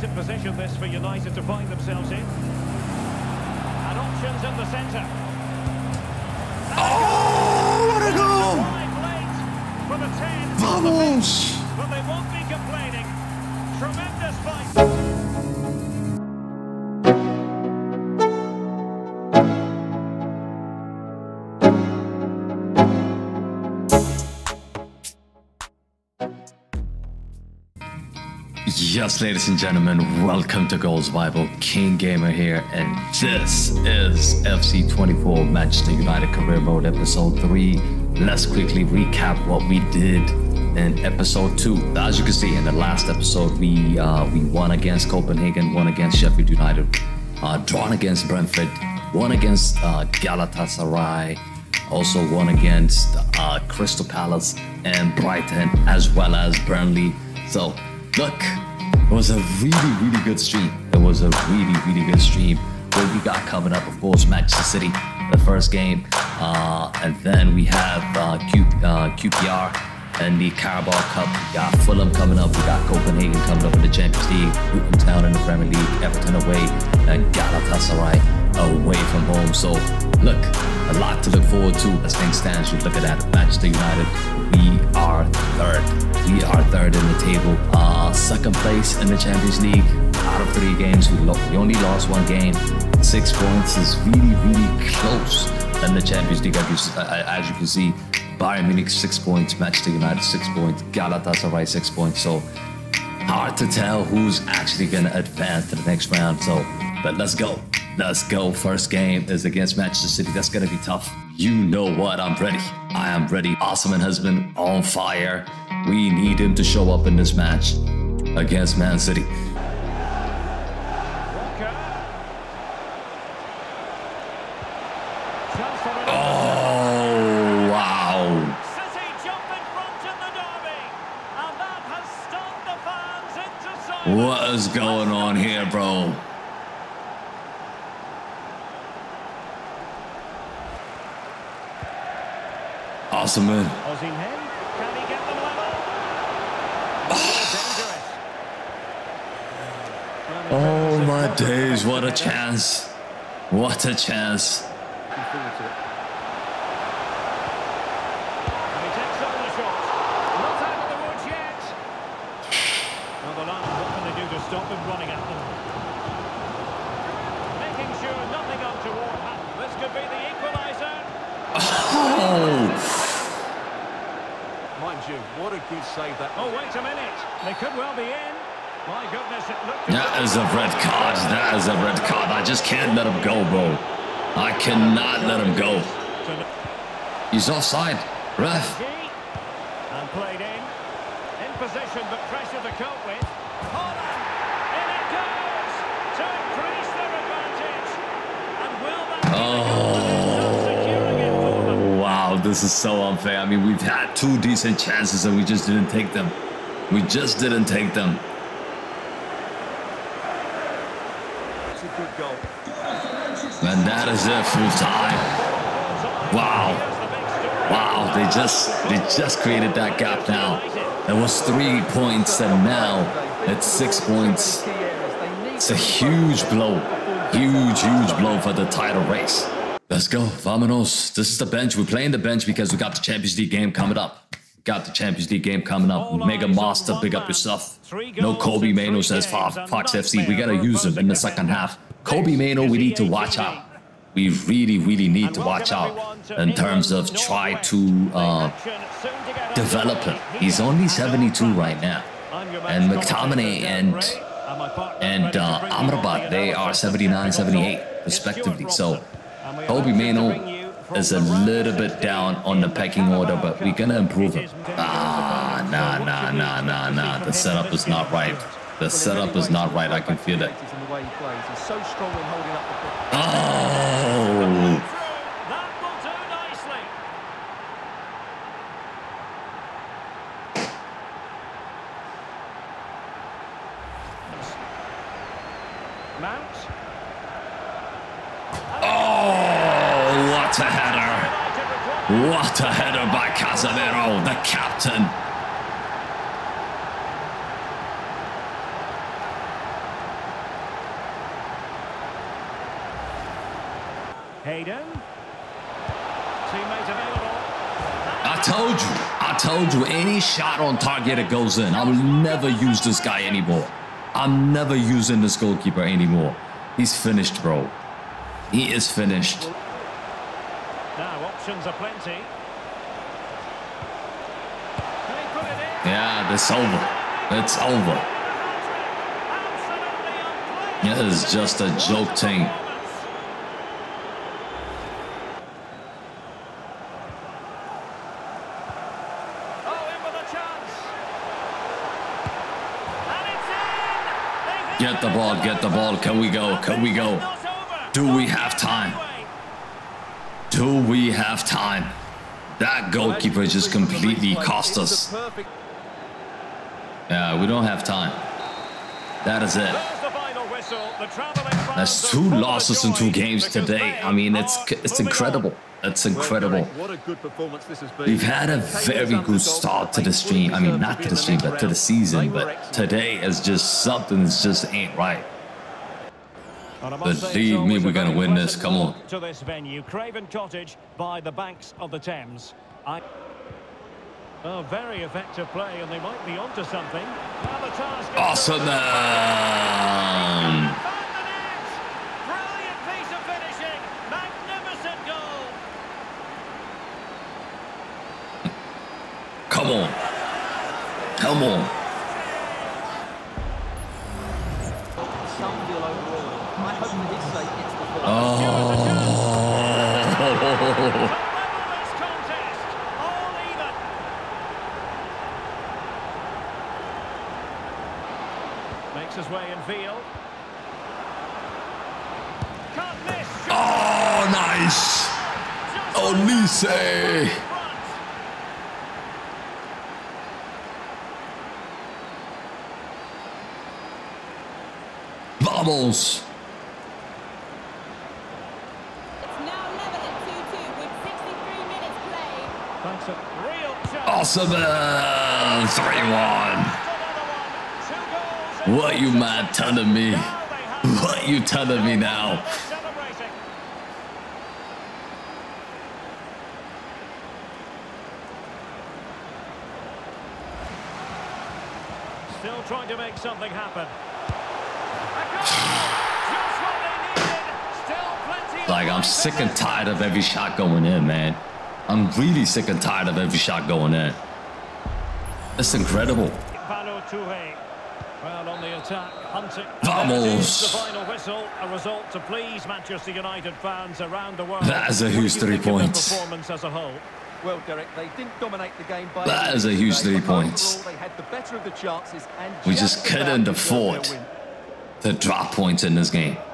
Decent position this for United to find themselves in. And options in the centre. Oh, what a goal! For the 10. Vamos! But they won't be complaining. Tremendous fight. Yes, ladies and gentlemen, welcome to Goalsbible. King Gamer here, and this is FC 24 Manchester United Career Mode Episode 3. Let's quickly recap what we did in Episode 2. As you can see, in the last episode, we won against Copenhagen, won against Sheffield United, drawn against Brentford, won against Galatasaray, also won against Crystal Palace and Brighton, as well as Burnley. So, look, it was a really good stream. It was a really good stream. What we got coming up, of course, Manchester City, the first game, and then we have QPR and the Carabao Cup. We got Fulham coming up. We got Copenhagen coming up in the Champions League. Luton Town in the Premier League. Everton away, and Galatasaray away from home. So, look, a lot to look forward to as things stand. You look at that, Manchester United. We are third. We are third in the table, second place in the Champions League. Out of 3 games, we only lost 1 game. 6 points is really close in the Champions League. As you can see, Bayern Munich 6 points, Manchester United 6 points, Galatasaray 6 points. So hard to tell who's actually going to advance to the next round. So, but let's go. Let's go. First game is against Manchester City. That's going to be tough. You know what? I'm ready. I am ready. Osimhen has been on fire. We need him to show up in this match against Man City. Oh, wow. City jump in front in the derby, and that has stunned the fans into silence. What is going on here, bro? Osimhen. Oh my days, what a chance. What a chance. What a good save that. Oh, wait a minute. They could well be in. My goodness, it looked... That is a red card. That is a red card. I just can't let him go, bro. I cannot let him go. He's offside. Ref. And played in. In position, but pressure to cope with. Holland. In it goes. To increase their advantage. And will that... This is so unfair. I mean, we've had 2 decent chances and we just didn't take them. We just didn't take them. That's a good goal. And that is it, full time. Wow. Wow, they just created that gap now. It was 3 points and now it's 6 points. It's a huge blow. Huge blow for the title race. Let's go, vamonos. This is the bench. We're playing the bench because we got the Champions League game coming up. Got the Champions League game coming up. Mega Master, pick up your stuff. No Kobbie Mainoo, says Fox FC. We got to use him in the second half. Kobbie Mainoo, we need to watch out. We really need to watch out in terms of try to develop him. He's only 72 right now. And McTominay and Amrabat, they are 79, 78, respectively. So... Kobbie Mainoo is a little bit down on the pecking order, but we're going to improve him. Ah, nah. The setup is not right. The setup is not right. I can feel that. Oh! What a header by Casemiro, the captain. Hayden. Teammate available. I told you, any shot on target it goes in. I will never use this guy anymore. I'm never using this goalkeeper anymore. He's finished, bro. He is finished. Now options are plenty. They put it in. Yeah, that's over. It's over. It is just a joke team. Get the ball, get the ball. Can we go? Can we go? Do we have time? Do we have time? That goalkeeper just completely cost us. Yeah, we don't have time. That is it. That's 2 losses in 2 games today. I mean, it's incredible. It's incredible. We've had a very good start to the stream. I mean, not to the stream, but to the season. But today is just something that just ain't right. Believe me, we're going to win this. Come on. To this venue, Craven Cottage by the banks of the Thames. A very effective play, and they might be onto something. Awesome. Come on. Come on. Oh. Makes his way in field. Can't miss. Oh, nice. Olise. Bubbles. It's now level at 2-2 with 63 minutes played. That's a real chance. Awesome. 3-1. What you man telling me? What you telling me now? Still trying to make something happen. Like, I'm sick and tired of every shot going in, man. I'm really sick and tired of every shot going in. It's incredible. Well, on the attack, hunting. Vamos. The final whistle, a result to please Manchester United fans around the world. That is a huge 3 points. Performance as a whole. Well, Derek, they didn't dominate the game by that is a huge 3 points. They had the better of the chances and we just couldn't afford to drop points in this game.